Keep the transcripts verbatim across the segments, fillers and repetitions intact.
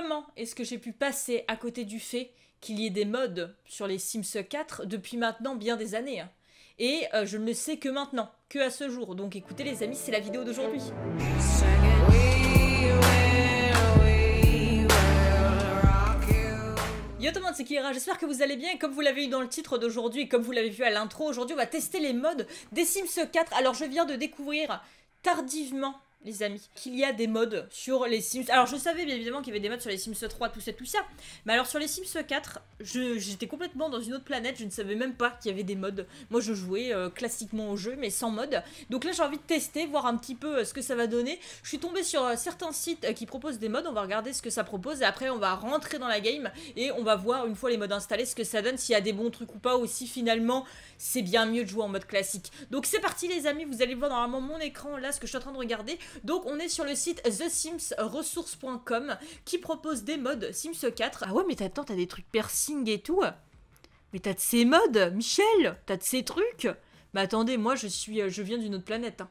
comment est-ce que j'ai pu passer à côté du fait qu'il y ait des modes sur les Sims quatre depuis maintenant bien des années, hein. Et euh, je ne le sais que maintenant, que à ce jour. Donc écoutez les amis, c'est la vidéo d'aujourd'hui. Yo tout le monde, c'est Kira, j'espère que vous allez bien. Comme vous l'avez eu dans le titre d'aujourd'hui et comme vous l'avez vu à l'intro, aujourd'hui on va tester les modes des Sims quatre. Alors je viens de découvrir tardivement, les amis, qu'il y a des modes sur les Sims... Alors je savais bien évidemment qu'il y avait des modes sur les Sims trois, tout ça, tout ça. Mais alors sur les Sims quatre, j'étais complètement dans une autre planète, je ne savais même pas qu'il y avait des modes. Moi je jouais euh, classiquement au jeu, mais sans mode. Donc là j'ai envie de tester, voir un petit peu euh, ce que ça va donner. Je suis tombée sur euh, certains sites euh, qui proposent des modes, on va regarder ce que ça propose. Et après on va rentrer dans la game et on va voir une fois les modes installés ce que ça donne, s'il y a des bons trucs ou pas. Ou si finalement c'est bien mieux de jouer en mode classique. Donc c'est parti les amis, vous allez voir normalement mon écran là, ce que je suis en train de regarder. Donc on est sur le site the sims resource point com qui propose des modes Sims quatre. Ah ouais mais attends, t'as des trucs piercing et tout. Mais t'as de ces modes, Michel, t'as de ces trucs. Mais attendez, moi je suis, je viens d'une autre planète, hein.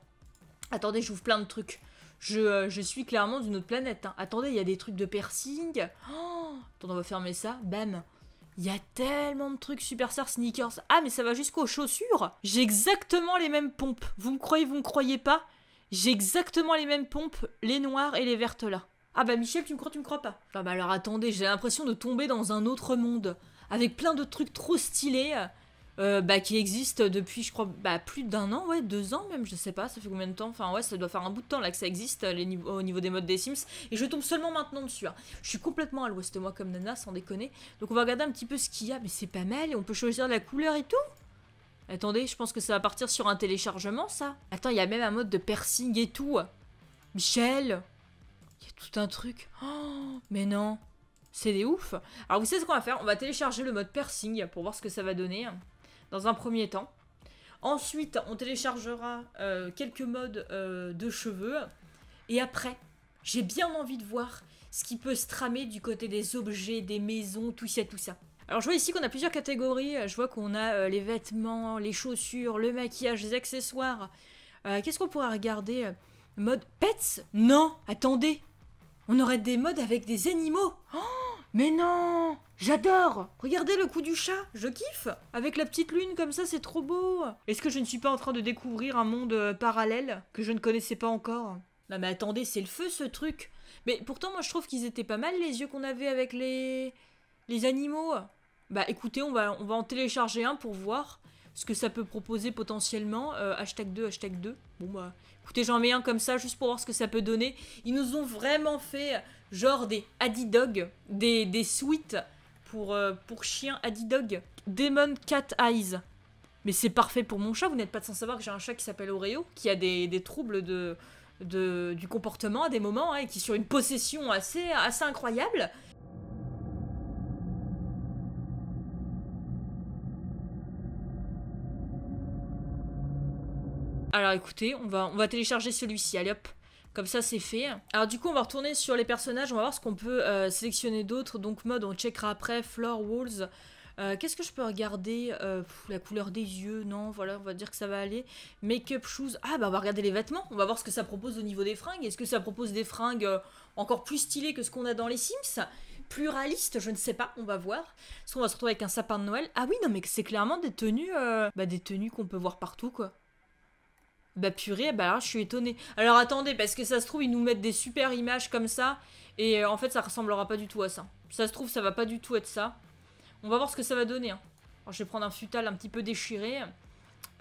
Attendez, j'ouvre plein de trucs. Je, je suis clairement d'une autre planète, hein. Attendez, il y a des trucs de piercing. Oh, attendez, on va fermer ça. Bam. Il y a tellement de trucs, superstar, sneakers. Ah mais ça va jusqu'aux chaussures. J'ai exactement les mêmes pompes. Vous me croyez, vous me croyez pas? J'ai exactement les mêmes pompes, les noires et les vertes là. Ah bah Michel, tu me crois, tu me crois pas? Ah bah alors attendez, j'ai l'impression de tomber dans un autre monde. Avec plein de trucs trop stylés, euh, bah qui existent depuis, je crois, bah plus d'un an, ouais, deux ans même, je sais pas, ça fait combien de temps? Enfin ouais, ça doit faire un bout de temps là que ça existe les niveaux, au niveau des modes des Sims. Et je tombe seulement maintenant dessus, hein. Je suis complètement à l'ouest moi comme Nana, sans déconner. Donc on va regarder un petit peu ce qu'il y a, mais c'est pas mal, et on peut choisir la couleur et tout. Attendez, je pense que ça va partir sur un téléchargement, ça. Attends, il y a même un mode de piercing et tout. Michel, il y a tout un truc. Oh, mais non, c'est des ouf. Alors, vous savez ce qu'on va faire? On va télécharger le mode piercing pour voir ce que ça va donner dans un premier temps. Ensuite, on téléchargera euh, quelques modes euh, de cheveux. Et après, j'ai bien envie de voir ce qui peut se tramer du côté des objets, des maisons, tout ça, tout ça. Alors je vois ici qu'on a plusieurs catégories, je vois qu'on a euh, les vêtements, les chaussures, le maquillage, les accessoires. Euh, Qu'est-ce qu'on pourrait regarder? Mode pets? Non, attendez, on aurait des modes avec des animaux. Oh, mais non, j'adore. Regardez le coup du chat, je kiffe. Avec la petite lune comme ça, c'est trop beau. Est-ce que je ne suis pas en train de découvrir un monde parallèle que je ne connaissais pas encore? Non mais attendez, c'est le feu ce truc. Mais pourtant moi je trouve qu'ils étaient pas mal les yeux qu'on avait avec les... les animaux. Bah écoutez, on va, on va en télécharger un pour voir ce que ça peut proposer potentiellement. Euh, hashtag deux, hashtag deux. Bon bah écoutez, j'en mets un comme ça juste pour voir ce que ça peut donner. Ils nous ont vraiment fait genre des Adidog, des, des suites pour, euh, pour chiens Adidog. Demon Cat Eyes. Mais c'est parfait pour mon chat, vous n'êtes pas sans savoir que j'ai un chat qui s'appelle Oreo, qui a des, des troubles de, de, du comportement à des moments, hein, et qui est sur une possession assez, assez incroyable. Alors écoutez, on va, on va télécharger celui-ci, allez hop, comme ça c'est fait. Alors du coup on va retourner sur les personnages, on va voir ce qu'on peut euh, sélectionner d'autres. Donc mode, on checkera après, floor, walls, euh, qu'est-ce que je peux regarder? euh, pff, la couleur des yeux, non, voilà, on va dire que ça va aller. Make-up, shoes, ah bah on va regarder les vêtements, on va voir ce que ça propose au niveau des fringues. Est-ce que ça propose des fringues euh, encore plus stylées que ce qu'on a dans les Sims? Pluraliste, je ne sais pas, on va voir. Est-ce qu'on va se retrouver avec un sapin de Noël? Ah oui, non mais c'est clairement des tenues, euh, bah des tenues qu'on peut voir partout quoi. Bah purée, bah là je suis étonnée. Alors attendez, parce que ça se trouve ils nous mettent des super images comme ça. Et euh, en fait ça ressemblera pas du tout à ça. Ça se trouve ça va pas du tout être ça. On va voir ce que ça va donner, hein. Alors je vais prendre un futal un petit peu déchiré.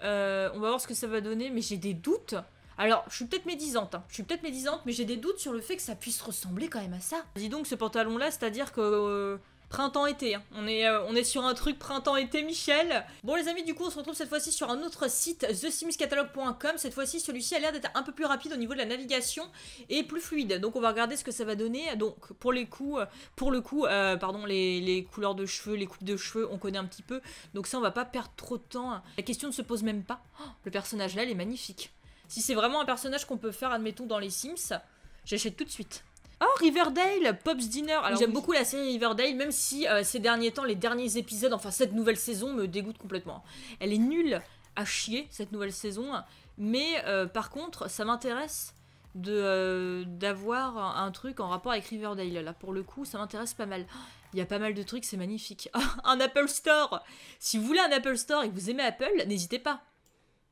euh, On va voir ce que ça va donner. Mais j'ai des doutes. Alors je suis peut-être médisante, hein. Je suis peut-être médisante, mais j'ai des doutes sur le fait que ça puisse ressembler quand même à ça. Dis donc ce pantalon là, c'est à dire que... Euh... printemps-été, hein. On est, euh, on est sur un truc printemps-été, Michel. Bon les amis, du coup on se retrouve cette fois-ci sur un autre site, the sims catalog point com. Cette fois-ci, celui-ci a l'air d'être un peu plus rapide au niveau de la navigation et plus fluide. Donc on va regarder ce que ça va donner. Donc pour les coups, pour le coup, euh, pardon, les, les couleurs de cheveux, les coupes de cheveux, on connaît un petit peu. Donc ça, on va pas perdre trop de temps. La question ne se pose même pas. Oh, le personnage là, il est magnifique. Si c'est vraiment un personnage qu'on peut faire, admettons, dans les Sims, j'achète tout de suite. Oh, Riverdale, Pops Dinner. Alors j'aime oui. beaucoup la série Riverdale, même si euh, ces derniers temps, les derniers épisodes, enfin cette nouvelle saison me dégoûte complètement. Elle est nulle à chier, cette nouvelle saison, mais euh, par contre, ça m'intéresse de euh, d'avoir un truc en rapport avec Riverdale. Là, pour le coup, ça m'intéresse pas mal. Il y a pas mal de trucs, c'est magnifique. Un Apple Store. Si vous voulez un Apple Store et que vous aimez Apple, n'hésitez pas.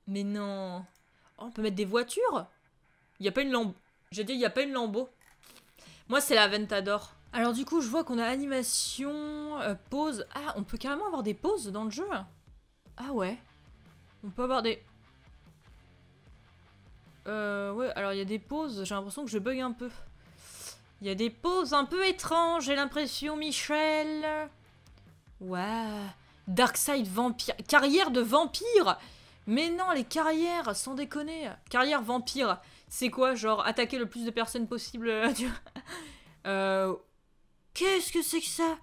Mais non. Oh, on peut mettre des voitures. Il n'y a pas une lambeau. J'ai dit, il n'y a pas une lambeau. Moi, c'est la Ventador. Alors du coup, je vois qu'on a animation, euh, pause. Ah, on peut carrément avoir des pauses dans le jeu. Ah ouais. On peut avoir des... Euh, ouais, alors il y a des pauses. J'ai l'impression que je bug un peu. Il y a des pauses un peu étranges, j'ai l'impression, Michel. Waouh. Darkseid vampire. Carrière de vampire. Mais non, les carrières, sans déconner. Carrière vampire. C'est quoi, genre, attaquer le plus de personnes possible. Euh... Qu'est-ce que c'est que ça?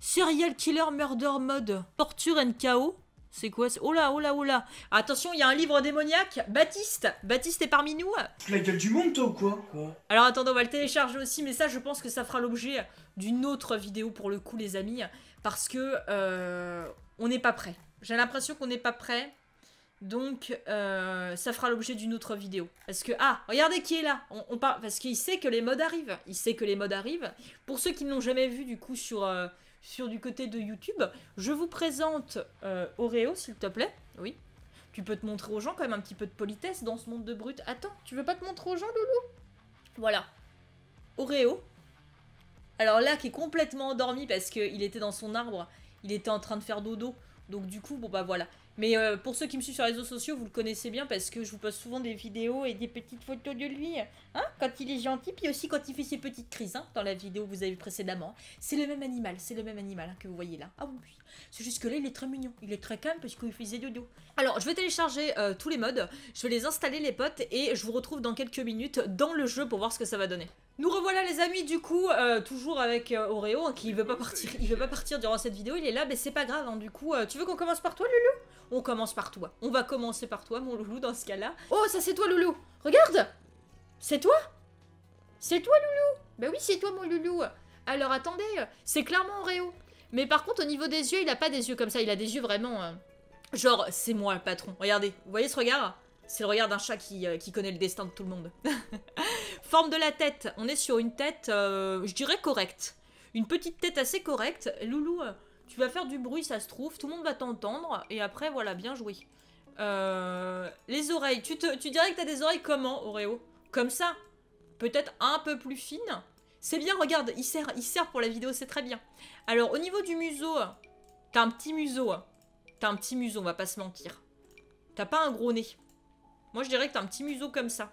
Serial Killer Murder Mode. Torture and Chaos. C'est quoi? Oh là, oh là, oh là. Attention, il y a un livre démoniaque. Baptiste. Baptiste est parmi nous. La gueule du monde, toi, ou quoi? Quoi? Alors, attendez, on va le télécharger aussi. Mais ça, je pense que ça fera l'objet d'une autre vidéo pour le coup, les amis. Parce que... Euh, on n'est pas prêt. J'ai l'impression qu'on n'est pas prêt. Donc, euh, ça fera l'objet d'une autre vidéo. Parce que... Ah, regardez qui est là. On, on parle, parce qu'il sait que les mods arrivent. Il sait que les mods arrivent. Pour ceux qui ne l'ont jamais vu, du coup, sur, euh, sur du côté de YouTube, je vous présente euh, Oreo, s'il te plaît. Oui. Tu peux te montrer aux gens quand même un petit peu de politesse dans ce monde de brutes. Attends, tu veux pas te montrer aux gens, Loulou? Voilà. Oreo. Alors là, qui est complètement endormi parce qu'il était dans son arbre. Il était en train de faire dodo. Donc du coup, bon bah voilà. Mais euh, pour ceux qui me suivent sur les réseaux sociaux, vous le connaissez bien parce que je vous poste souvent des vidéos et des petites photos de lui. Hein, quand il est gentil, puis aussi quand il fait ses petites crises, hein, dans la vidéo que vous avez vue précédemment. C'est le même animal, c'est le même animal hein, que vous voyez là. Ah oui, c'est juste que là, il est très mignon. Il est très calme parce qu'il faisait dodo. Alors, je vais télécharger euh, tous les mods, je vais les installer les potes et je vous retrouve dans quelques minutes dans le jeu pour voir ce que ça va donner. Nous revoilà les amis, du coup, euh, toujours avec euh, Oreo hein, qui il veut pas partir, il veut pas partir durant cette vidéo, il est là, mais c'est pas grave, hein, du coup, euh, tu veux qu'on commence par toi, Loulou? On commence par toi, on va commencer par toi, mon Loulou, dans ce cas-là. Oh, ça c'est toi, Loulou, regarde. C'est toi? C'est toi, Loulou? Bah oui, c'est toi, mon Loulou. Alors, attendez, c'est clairement Oreo. Mais par contre, au niveau des yeux, il a pas des yeux comme ça, il a des yeux vraiment... Euh, genre, c'est moi, le patron. Regardez, vous voyez ce regard? C'est le regard d'un chat qui, euh, qui connaît le destin de tout le monde. Forme de la tête, on est sur une tête, euh, je dirais correcte. Une petite tête assez correcte. Loulou, tu vas faire du bruit, ça se trouve, tout le monde va t'entendre, et après, voilà, bien joué. Euh, les oreilles, tu, te, tu dirais que t'as des oreilles comment, Oreo? Comme ça? Peut-être un peu plus fines? C'est bien, regarde, il sert, il sert pour la vidéo, c'est très bien. Alors, au niveau du museau, t'as un petit museau. T'as un petit museau, on va pas se mentir. T'as pas un gros nez. Moi, je dirais que t'as un petit museau comme ça.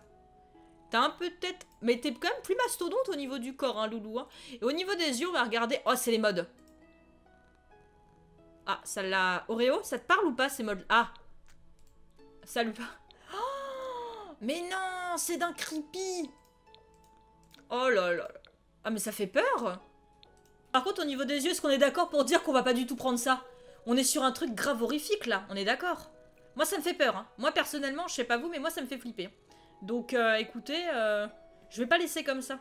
T'as un peu de tête, mais t'es quand même plus mastodonte au niveau du corps, hein, Loulou. Hein. Et au niveau des yeux, on va regarder... Oh, c'est les modes. Ah, ça l'a... Oreo, ça te parle ou pas, ces modes? Ah. Ça lui parle. Oh, mais non, c'est d'un creepy. Oh là là. Ah, mais ça fait peur. Par contre, au niveau des yeux, est-ce qu'on est d'accord pour dire qu'on va pas du tout prendre ça? On est sur un truc grave horrifique, là. On est d'accord. Moi, ça me fait peur. Hein. Moi, personnellement, je sais pas vous, mais moi, ça me fait flipper. Donc, euh, écoutez, euh, je vais pas laisser comme ça.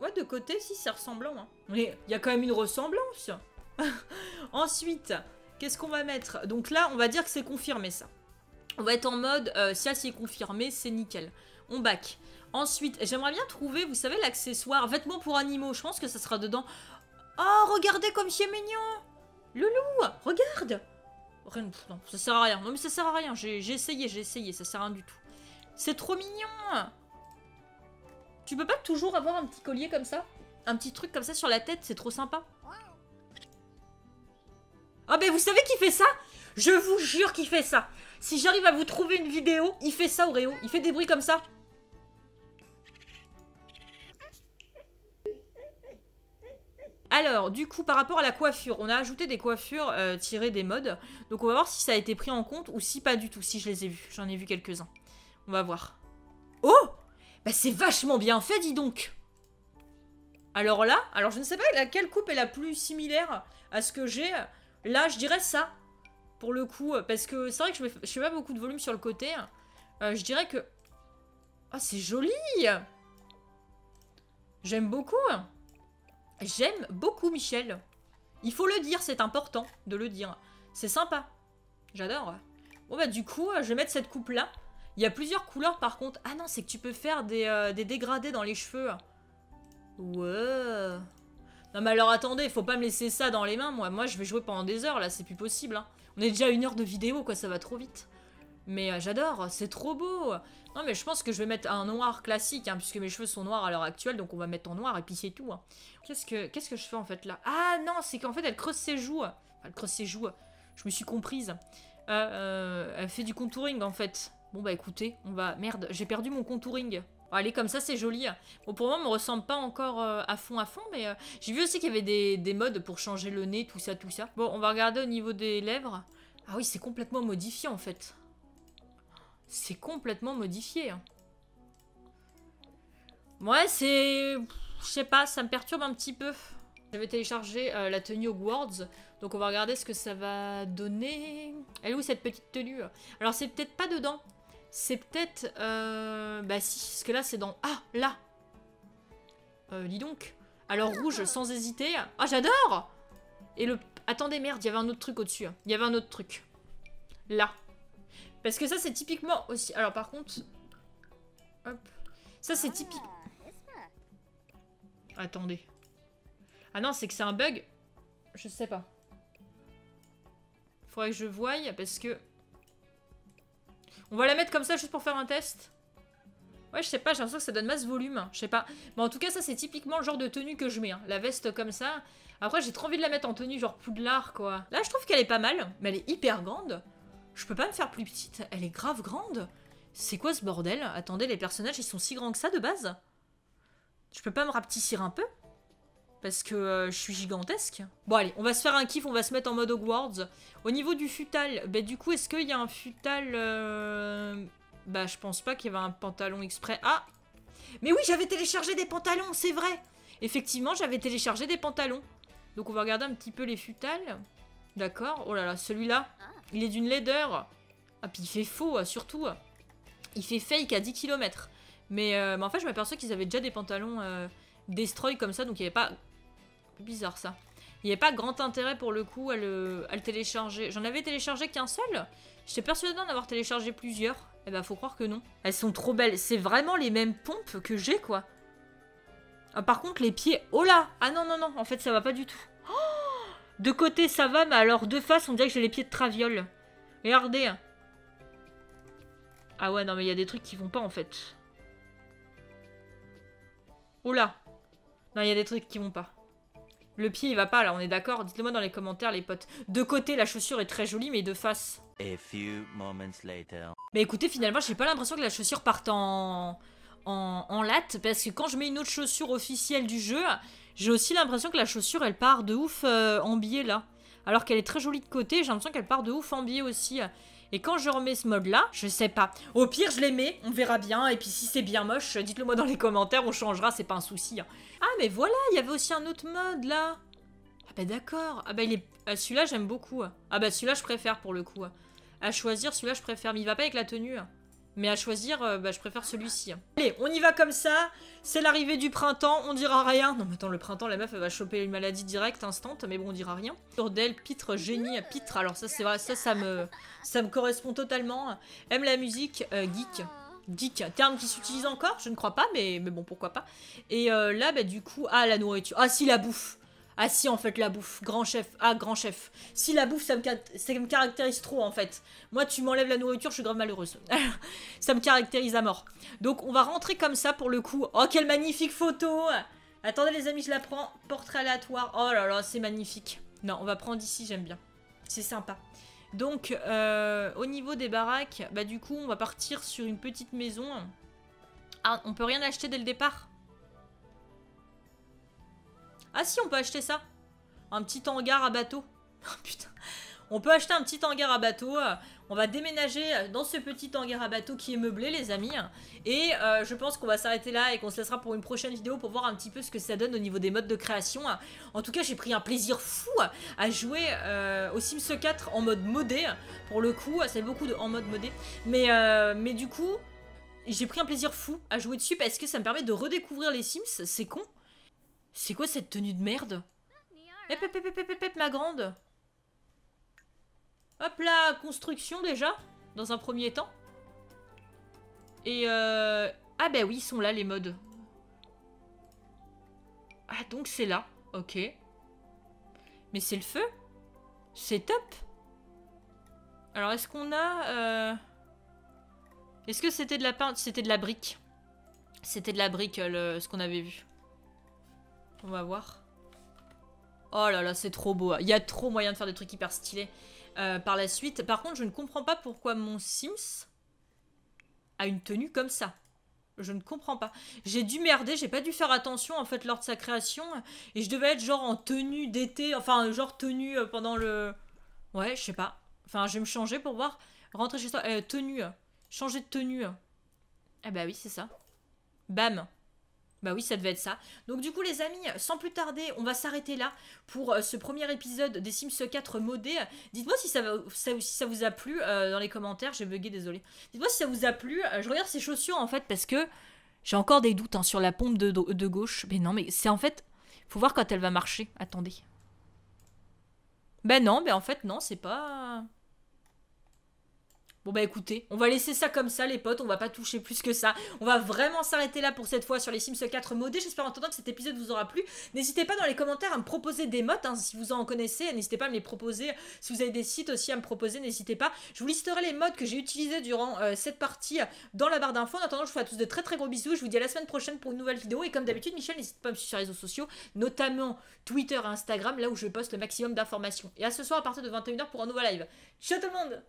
Ouais, de côté, si, c'est ressemblant. Hein. Mais il y a quand même une ressemblance. Ensuite, qu'est-ce qu'on va mettre? Donc là, on va dire que c'est confirmé, ça. On va être en mode, euh, si c'est confirmé, c'est nickel. On back. Ensuite, j'aimerais bien trouver, vous savez, l'accessoire vêtements pour animaux. Je pense que ça sera dedans. Oh, regardez comme c'est mignon! Loulou, regarde! Rien, non, ça sert à rien. Non, mais ça sert à rien. J'ai essayé, j'ai essayé. Ça sert à rien du tout. C'est trop mignon. Tu peux pas toujours avoir un petit collier comme ça? Un petit truc comme ça sur la tête? C'est trop sympa. Ah, ben vous savez qui fait ça? Je vous jure qu'il fait ça. Si j'arrive à vous trouver une vidéo, il fait ça, Oreo. Il fait des bruits comme ça. Alors, du coup, par rapport à la coiffure, on a ajouté des coiffures euh, tirées des modes. Donc, on va voir si ça a été pris en compte ou si pas du tout, si je les ai vus. J'en ai vu quelques-uns. On va voir. Oh! Bah, c'est vachement bien fait, dis donc! Alors là, alors je ne sais pas laquelle coupe est la plus similaire à ce que j'ai. Là, je dirais ça, pour le coup. Parce que c'est vrai que je ne fais pas beaucoup de volume sur le côté. Euh, je dirais que... Oh, c'est joli! J'aime beaucoup. J'aime beaucoup Michel. Il faut le dire, c'est important de le dire. C'est sympa. J'adore. Bon bah du coup, je vais mettre cette coupe là. Il y a plusieurs couleurs par contre. Ah non, c'est que tu peux faire des, euh, des dégradés dans les cheveux. Ouais. Non mais alors attendez, faut pas me laisser ça dans les mains, moi. Moi je vais jouer pendant des heures là, c'est plus possible. Hein. On est déjà à une heure de vidéo quoi, ça va trop vite. Mais euh, j'adore, c'est trop beau. Non mais je pense que je vais mettre un noir classique, hein, puisque mes cheveux sont noirs à l'heure actuelle, donc on va mettre en noir et puis c'est tout. Hein. Qu'est-ce que, qu'est-ce que je fais en fait là? Ah non, c'est qu'en fait elle creuse ses joues. Enfin, elle creuse ses joues, je me suis comprise. Euh, euh, elle fait du contouring en fait. Bon bah écoutez, on va... Merde, j'ai perdu mon contouring. Allez, comme ça c'est joli. Bon, pour moi, on me ressemble pas encore euh, à fond à fond, mais euh, j'ai vu aussi qu'il y avait des, des modes pour changer le nez, tout ça, tout ça. Bon, on va regarder au niveau des lèvres. Ah oui, c'est complètement modifié en fait. C'est complètement modifié. Ouais, c'est... Je sais pas, ça me perturbe un petit peu. J'avais téléchargé euh, la tenue Hogwarts, donc on va regarder ce que ça va donner. Elle est où cette petite tenue? Alors c'est peut-être pas dedans. C'est peut-être... Euh, bah si, parce que là c'est dans... Ah, là euh, dis donc. Alors rouge, sans hésiter. Ah, j'adore. Et le... Attendez, merde, il y avait un autre truc au-dessus. Il y avait un autre truc. Là. Parce que ça c'est typiquement aussi... Alors par contre... Hop. Ça c'est typique... Attendez. Ah non, c'est que c'est un bug. Je sais pas. Faudrait que je voie, parce que... On va la mettre comme ça juste pour faire un test. Ouais, je sais pas, j'ai l'impression que ça donne masse volume. Je sais pas. Mais en tout cas, ça, c'est typiquement le genre de tenue que je mets. Hein. La veste comme ça. Après, j'ai trop envie de la mettre en tenue genre Poudlard, quoi. Là, je trouve qu'elle est pas mal, mais elle est hyper grande. Je peux pas me faire plus petite. Elle est grave grande. C'est quoi ce bordel? Attendez, les personnages, ils sont si grands que ça, de base? Je peux pas me rapetissir un peu? Parce que euh, je suis gigantesque. Bon allez, on va se faire un kiff, on va se mettre en mode Hogwarts. Au niveau du futal, bah du coup, est-ce qu'il y a un futal euh... Bah je pense pas qu'il y avait un pantalon exprès. Ah! Mais oui, j'avais téléchargé des pantalons, c'est vrai! Effectivement, j'avais téléchargé des pantalons. Donc on va regarder un petit peu les futals. D'accord. Oh là là, celui-là, il est d'une laideur. Ah puis il fait faux, surtout. Il fait fake à dix kilomètres. Mais, euh, mais en fait, je m'aperçois qu'ils avaient déjà des pantalons... Euh... Destroy comme ça, donc il n'y avait pas... Bizarre ça. Il n'y avait pas grand intérêt pour le coup à le, à le télécharger. J'en avais téléchargé qu'un seul. J'étais persuadée d'en avoir téléchargé plusieurs. Et bah faut croire que non. Elles sont trop belles. C'est vraiment les mêmes pompes que j'ai quoi. Ah, par contre les pieds... Oh là! Ah non non non, en fait ça va pas du tout. Oh, de côté ça va, mais alors de face on dirait que j'ai les pieds de traviole. Regardez. Ah ouais non mais il y a des trucs qui vont pas en fait. Oh là! Non, il y a des trucs qui vont pas. Le pied, il va pas, là, on est d'accord? Dites-le moi dans les commentaires, les potes. De côté, la chaussure est très jolie, mais de face. A few moments later. Mais écoutez, finalement, j'ai pas l'impression que la chaussure parte en... en... en latte, parce que quand je mets une autre chaussure officielle du jeu, j'ai aussi l'impression que la chaussure, elle part de ouf euh, en biais, là. Alors qu'elle est très jolie de côté, j'ai l'impression qu'elle part de ouf en biais aussi. Et quand je remets ce mode-là, je sais pas. Au pire, je les mets, on verra bien. Et puis si c'est bien moche, dites-le moi dans les commentaires, on changera, c'est pas un souci. Hein. Ah, mais voilà, il y avait aussi un autre mode, là. Ah bah d'accord. Ah bah il est... Ah, celui-là, j'aime beaucoup. Ah bah celui-là, je préfère, pour le coup. À choisir, celui-là, je préfère. Mais il va pas avec la tenue. Mais à choisir, bah je préfère celui-ci. Allez, on y va comme ça. C'est l'arrivée du printemps, on dira rien. Non mais attends, le printemps, la meuf, elle va choper une maladie directe, instante. Mais bon, on dira rien. Bordel, pitre, génie, pitre. Alors ça, c'est vrai, ça, ça me, ça me correspond totalement. Aime la musique, euh, geek. Geek, terme qui s'utilise encore, je ne crois pas, mais, mais bon, pourquoi pas. Et euh, là, bah du coup, ah, la nourriture. Ah si, la bouffe. Ah si, en fait, la bouffe. Grand chef. Ah, grand chef. Si, la bouffe, ça me, ça me caractérise trop, en fait. Moi, tu m'enlèves la nourriture, je suis grave malheureuse. Ça me caractérise à mort. Donc, on va rentrer comme ça, pour le coup. Oh, quelle magnifique photo! Attendez, les amis, je la prends. Portrait aléatoire. Oh là là, c'est magnifique. Non, on va prendre ici, j'aime bien. C'est sympa. Donc, euh, au niveau des baraques, bah du coup, on va partir sur une petite maison. Ah, on peut rien acheter dès le départ? Ah si, on peut acheter ça. Un petit hangar à bateau. Oh, putain. On peut acheter un petit hangar à bateau. On va déménager dans ce petit hangar à bateau qui est meublé, les amis. Et euh, je pense qu'on va s'arrêter là et qu'on se laissera pour une prochaine vidéo pour voir un petit peu ce que ça donne au niveau des modes de création. En tout cas, j'ai pris un plaisir fou à jouer euh, au Sims quatre en mode modé. Pour le coup, c'est beaucoup de en mode modé. Mais, euh, mais du coup, j'ai pris un plaisir fou à jouer dessus parce que ça me permet de redécouvrir les Sims. C'est con. C'est quoi cette tenue de merde? Hep, hep, hep, hep, hep, hep, ma grande. Hop là, construction déjà, dans un premier temps. Et euh... ah ben oui, ils sont là les modes. Ah donc c'est là, ok. Mais c'est le feu. C'est top. Alors est-ce qu'on a... Euh... Est-ce que c'était de la peinture? C'était de la brique. C'était de la brique, le... ce qu'on avait vu. On va voir. Oh là là, c'est trop beau. Il y a trop moyen de faire des trucs hyper stylés euh, par la suite. Par contre, je ne comprends pas pourquoi mon Sims a une tenue comme ça. Je ne comprends pas. J'ai dû merder, j'ai pas dû faire attention en fait lors de sa création. Et je devais être genre en tenue d'été, enfin genre tenue pendant le... Ouais, je sais pas. Enfin, je vais me changer pour voir. Rentrer chez soi. Euh, tenue. Changer de tenue. Ah bah oui, c'est ça. Bam. Bah oui, ça devait être ça. Donc du coup, les amis, sans plus tarder, on va s'arrêter là pour ce premier épisode des Sims quatre modés. Dites-moi si ça, ça, si ça vous a plu euh, dans les commentaires. J'ai bugué, désolé. Dites-moi si ça vous a plu. Je regarde ces chaussures, en fait, parce que j'ai encore des doutes hein, sur la pompe de, de gauche. Mais non, mais c'est en fait... Faut voir quand elle va marcher. Attendez. Ben non, mais en fait, non, c'est pas... Bon bah écoutez, on va laisser ça comme ça les potes, on va pas toucher plus que ça. On va vraiment s'arrêter là pour cette fois sur les Sims quatre modés. J'espère en attendant que cet épisode vous aura plu. N'hésitez pas dans les commentaires à me proposer des mods, hein, si vous en connaissez. N'hésitez pas à me les proposer. Si vous avez des sites aussi à me proposer, n'hésitez pas. Je vous listerai les mods que j'ai utilisés durant euh, cette partie dans la barre d'infos. En attendant, je vous fais à tous de très très gros bisous. Je vous dis à la semaine prochaine pour une nouvelle vidéo. Et comme d'habitude, Michel, n'hésitez pas à me suivre sur les réseaux sociaux, notamment Twitter et Instagram, là où je poste le maximum d'informations. Et à ce soir à partir de vingt et une heures pour un nouveau live. Ciao tout le monde!